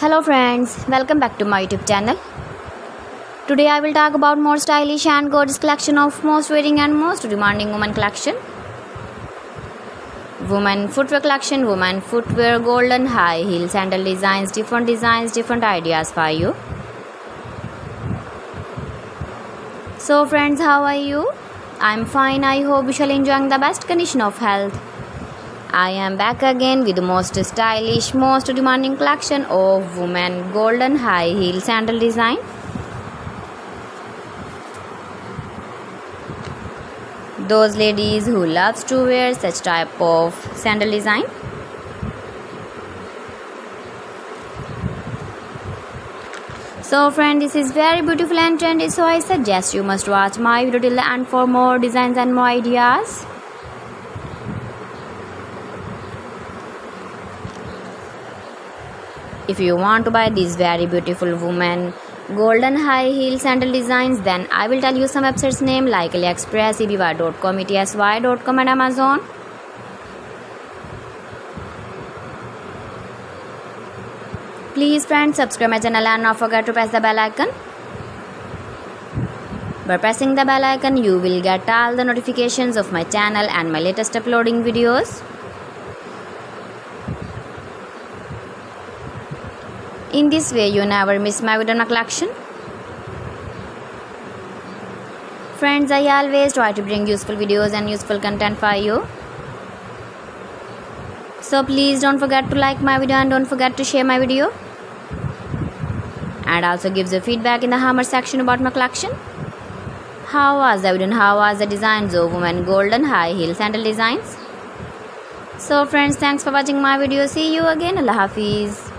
Hello friends, welcome back to my YouTube channel. Today I will talk about more stylish and gorgeous collection of most wearing and most demanding women collection. Women footwear collection, women footwear, golden high heel sandal designs, different ideas for you. So friends, how are you? I'm fine. I hope you shall enjoying the best condition of health. I am back again with the most stylish, most demanding collection of women golden high heel sandal design. Those ladies who loves to wear such type of sandal design. So friend, this is very beautiful and trendy, so I suggest you must watch my video till the end for more designs and more ideas. If you want to buy these very beautiful women golden high heel sandal designs, then I will tell you some websites name like AliExpress, eBay.com, etsy.com and Amazon. Please friends, subscribe my channel and not forget to press the bell icon. By pressing the bell icon, you will get all the notifications of my channel and my latest uploading videos. In this way, you never miss my video and collection. Friends, I always try to bring useful videos and useful content for you. So please don't forget to like my video and don't forget to share my video. And also give the feedback in the hammer section about my collection. How was the video and how was the designs of women golden high heel sandal designs? So friends, thanks for watching my video. See you again. Allah Hafiz.